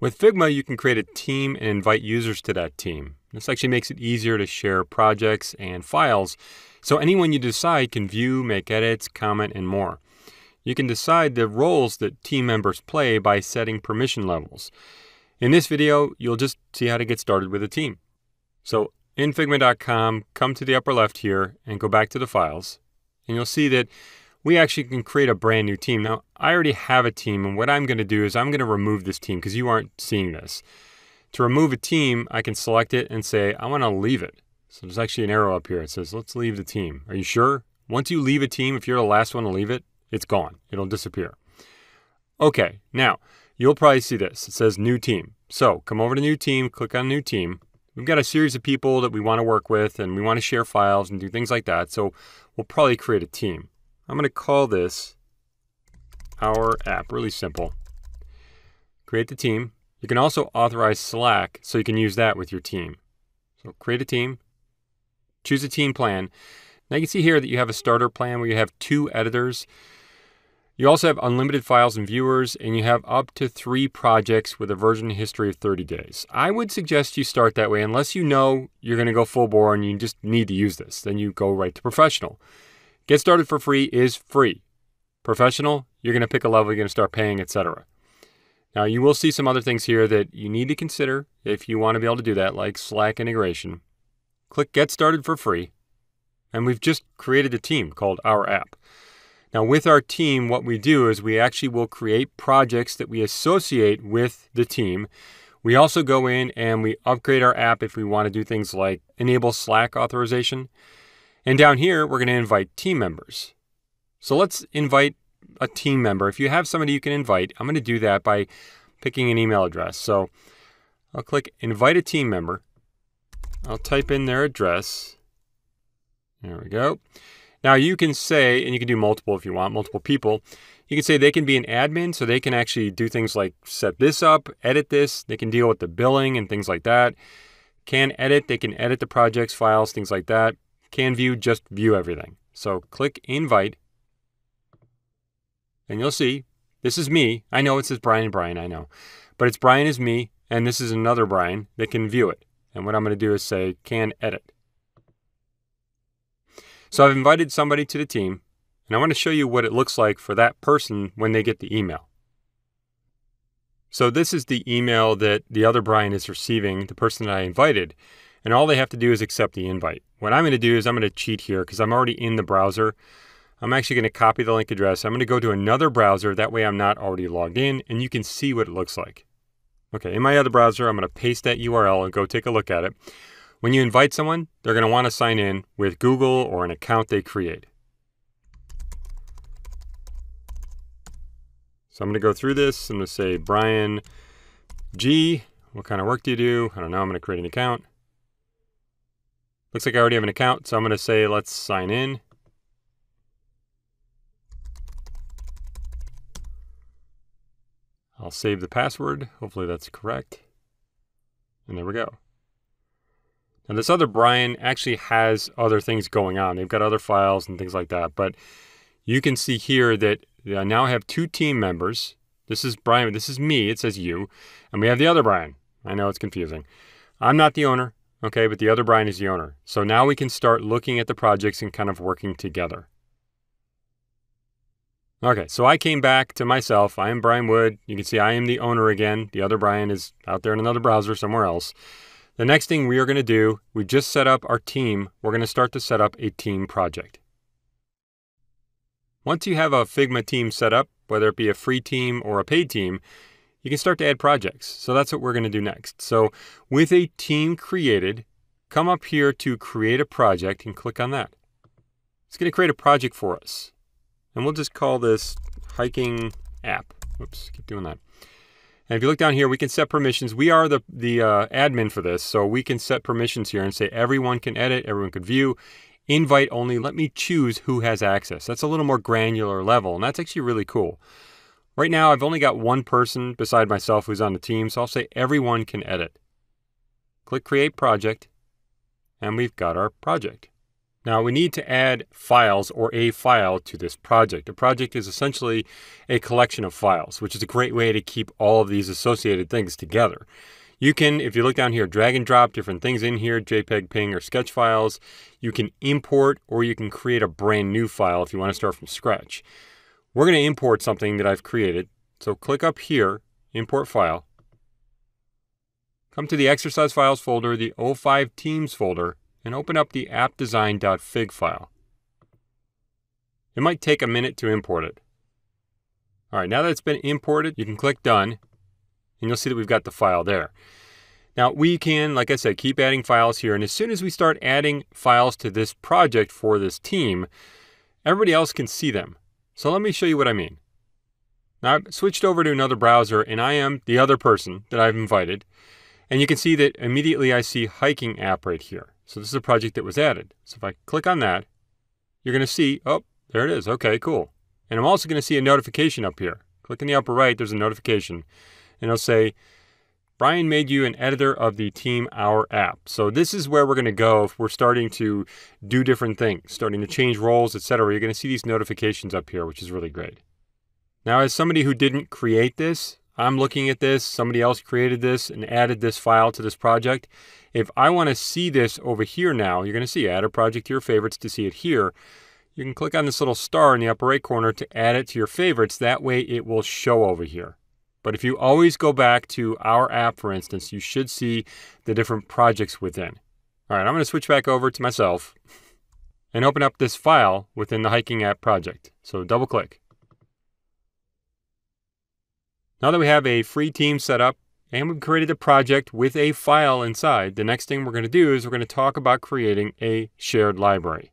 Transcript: With Figma, you can create a team and invite users to that team. This actually makes it easier to share projects and files, so anyone you decide can view, make edits, comment, and more. You can decide the roles that team members play by setting permission levels. In this video, you'll just see how to get started with a team. So in Figma.com, come to the upper left here and go back to the files, and you'll see that we actually can create a brand new team. Now, I already have a team, and what I'm going to do is I'm going to remove this team because you aren't seeing this. To remove a team, I can select it and say, I want to leave it. So there's actually an arrow up here. It says, let's leave the team. Are you sure? Once you leave a team, if you're the last one to leave it, it's gone. It'll disappear. Okay, now, you'll probably see this. It says new team. So come over to new team, click on new team. We've got a series of people that we want to work with, and we want to share files and do things like that. So we'll probably create a team. I'm going to call this Our App, really simple. Create the team. You can also authorize Slack so you can use that with your team. So create a team, choose a team plan. Now you can see here that you have a starter plan where you have 2 editors. You also have unlimited files and viewers, and you have up to 3 projects with a version history of 30 days. I would suggest you start that way unless you know you're going to go full bore and you just need to use this. Then you go right to professional. Get started for free is free. Professional, you're going to pick a level, you're going to start paying, etc. Now, you will see some other things here that you need to consider if you want to be able to do that, like Slack integration. Click Get Started for Free, and we've just created a team called Our App. Now, with our team, what we do is we actually will create projects that we associate with the team. We also go in and we upgrade our app if we want to do things like enable Slack authorization. And down here, we're going to invite team members. So let's invite a team member. If you have somebody you can invite, I'm going to do that by picking an email address. So I'll click invite a team member. I'll type in their address. There we go. Now you can say, and you can do multiple if you want, multiple people. You can say they can be an admin, so they can actually do things like set this up, edit this. They can deal with the billing and things like that. Can edit, they can edit the projects, files, things like that. Can view, just view everything. So click invite, and you'll see, this is me. I know it says Brian, I know. But it's Brian is me, and this is another Brian that can view it. And what I'm gonna do is say, can edit. So I've invited somebody to the team, and I wanna show you what it looks like for that person when they get the email. So this is the email that the other Brian is receiving, the person that I invited. And all they have to do is accept the invite. What I'm going to do is I'm going to cheat here because I'm already in the browser. I'm actually going to copy the link address. I'm going to go to another browser. That way I'm not already logged in, and you can see what it looks like. Okay, in my other browser, I'm going to paste that URL and go take a look at it. When you invite someone, they're going to want to sign in with Google or an account they create. So I'm going to go through this. I'm going to say, Brian G, what kind of work do you do? I don't know. I'm going to create an account. Looks like I already have an account, so I'm going to say, let's sign in. I'll save the password. Hopefully that's correct. And there we go. Now this other Brian actually has other things going on. They've got other files and things like that, but you can see here that I now have 2 team members. This is Brian, this is me, it says you, and we have the other Brian. I know it's confusing. I'm not the owner. Okay, but the other Brian is the owner. So now we can start looking at the projects and kind of working together. Okay, so I came back to myself. I am Brian Wood. You can see I am the owner again. The other Brian is out there in another browser somewhere else. The next thing we are going to do, we just set up our team. We're going to start to set up a team project. Once you have a Figma team set up, whether it be a free team or a paid team, you can start to add projects. So that's what we're going to do next. So with a team created, come up here to create a project and click on that. It's going to create a project for us. And we'll just call this hiking app. Whoops, keep doing that. And if you look down here, we can set permissions. We are the admin for this. So we can set permissions here and say everyone can edit, everyone can view. Invite only, let me choose who has access. That's a little more granular level. And that's actually really cool. Right now, I've only got one person beside myself who's on the team, so I'll say everyone can edit. Click Create Project, and we've got our project. Now we need to add files or a file to this project. A project is essentially a collection of files, which is a great way to keep all of these associated things together. You can, if you look down here, drag and drop different things in here, JPEG, PNG, or sketch files. You can import, or you can create a brand new file if you want to start from scratch. We're going to import something that I've created. So click up here, Import File. Come to the Exercise Files folder, the 05 Teams folder, and open up the appdesign.fig file. It might take a minute to import it. All right, now that it's been imported, you can click Done. And you'll see that we've got the file there. Now we can, like I said, keep adding files here. And as soon as we start adding files to this project for this team, everybody else can see them. So let me show you what I mean. Now I've switched over to another browser and I am the other person that I've invited. And you can see that immediately I see Hiking App right here. So this is a project that was added. So if I click on that, you're going to see, oh, there it is. Okay, cool. And I'm also going to see a notification up here. Click in the upper right, there's a notification. And it'll say, Brian made you an editor of the Team Hour app. So this is where we're going to go if we're starting to do different things, starting to change roles, etc. You're going to see these notifications up here, which is really great. Now, as somebody who didn't create this, I'm looking at this, somebody else created this and added this file to this project. If I want to see this over here now, you're going to see add a project to your favorites to see it here. You can click on this little star in the upper right corner to add it to your favorites. That way it will show over here. But if you always go back to our app, for instance, you should see the different projects within. All right, I'm going to switch back over to myself and open up this file within the Hiking App project. So double click. Now that we have a free team set up and we've created a project with a file inside, the next thing we're going to do is we're going to talk about creating a shared library.